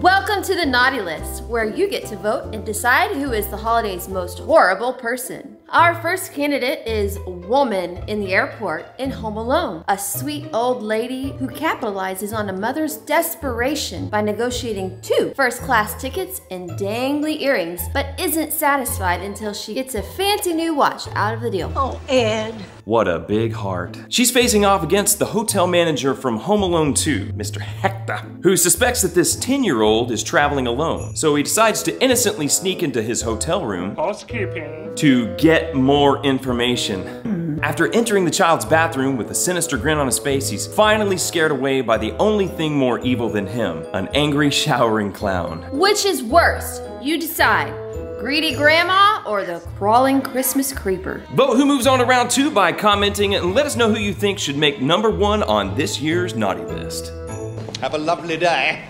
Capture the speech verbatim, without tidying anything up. Welcome to the Naughty List, where you get to vote and decide who is the holiday's most horrible person. Our first candidate is Woman in the Airport in Home Alone, a sweet old lady who capitalizes on a mother's desperation by negotiating two first-class tickets and dangly earrings, but isn't satisfied until she gets a fancy new watch out of the deal. Oh, Ed. What a big heart. She's facing off against the hotel manager from Home Alone two, Mister Hector, who suspects that this ten-year-old is traveling alone. So he decides to innocently sneak into his hotel room housekeeping to get more information. Mm. After entering the child's bathroom with a sinister grin on his face, he's finally scared away by the only thing more evil than him, an angry showering clown. Which is worse? You decide. Greedy Grandma or the Crawling Christmas Creeper? Vote who moves on to round two by commenting and let us know who you think should make number one on this year's Naughty List. Have a lovely day.